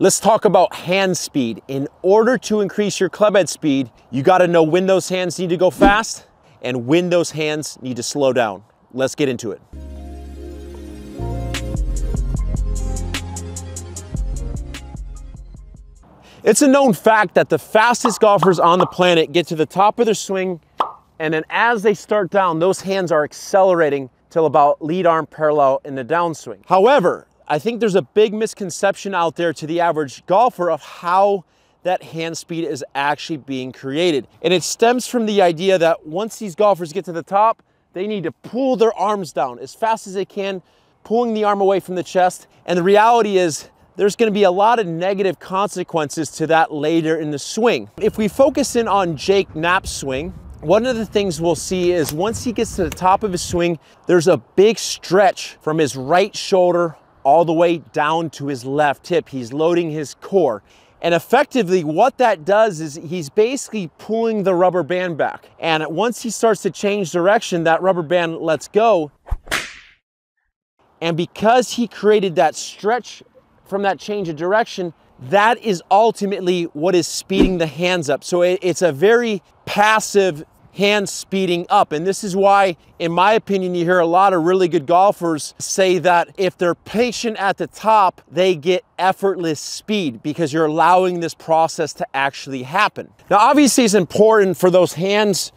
Let's talk about hand speed. In order to increase your clubhead speed, you gotta know when those hands need to go fast and when those hands need to slow down. Let's get into it. It's a known fact that the fastest golfers on the planet get to the top of their swing, and then as they start down, those hands are accelerating till about lead arm parallel in the downswing. However, I think there's a big misconception out there to the average golfer of how that hand speed is actually being created. And it stems from the idea that once these golfers get to the top, they need to pull their arms down as fast as they can, pulling the arm away from the chest. And the reality is there's gonna be a lot of negative consequences to that later in the swing. If we focus in on Jake Knapp's swing, one of the things we'll see is once he gets to the top of his swing, there's a big stretch from his right shoulder all the way down to his left hip. He's loading his core. And effectively what that does is he's basically pulling the rubber band back. And once he starts to change direction, that rubber band lets go. And because he created that stretch from that change of direction, that is ultimately what is speeding the hands up. So it's a very passive hand speeding up. And this is why, in my opinion, you hear a lot of really good golfers say that if they're patient at the top, they get effortless speed because you're allowing this process to actually happen. Now, obviously it's important for those hands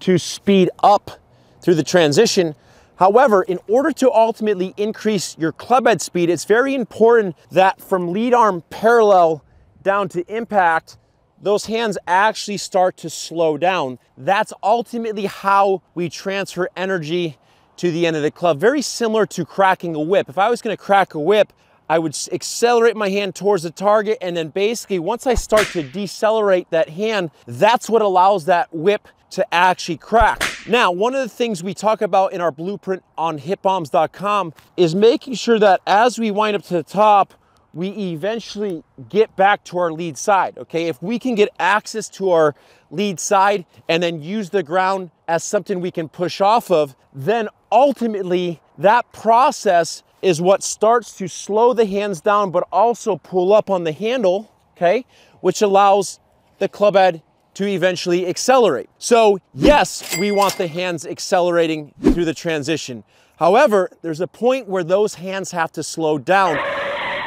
to speed up through the transition. However, in order to ultimately increase your clubhead speed, it's very important that from lead arm parallel down to impact, those hands actually start to slow down. That's ultimately how we transfer energy to the end of the club. Very similar to cracking a whip. If I was gonna crack a whip, I would accelerate my hand towards the target, and then basically once I start to decelerate that hand, that's what allows that whip to actually crack. Now, one of the things we talk about in our blueprint on hipbombs.com is making sure that as we wind up to the top, we eventually get back to our lead side, okay? If we can get access to our lead side and then use the ground as something we can push off of, then ultimately that process is what starts to slow the hands down, but also pull up on the handle, okay? Which allows the clubhead to eventually accelerate. So yes, we want the hands accelerating through the transition. However, there's a point where those hands have to slow down.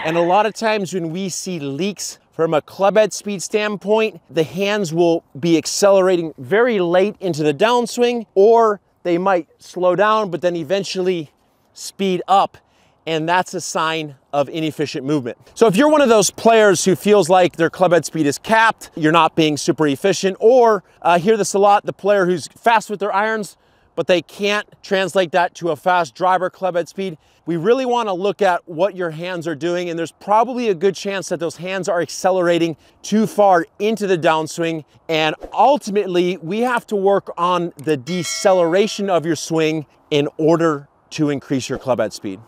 And a lot of times when we see leaks from a clubhead speed standpoint, the hands will be accelerating very late into the downswing, or they might slow down, but then eventually speed up. And that's a sign of inefficient movement. So if you're one of those players who feels like their clubhead speed is capped, you're not being super efficient, or I hear this a lot, the player who's fast with their irons, but they can't translate that to a fast driver clubhead speed. We really wanna look at what your hands are doing, and there's probably a good chance that those hands are accelerating too far into the downswing, and ultimately, we have to work on the deceleration of your swing in order to increase your clubhead speed.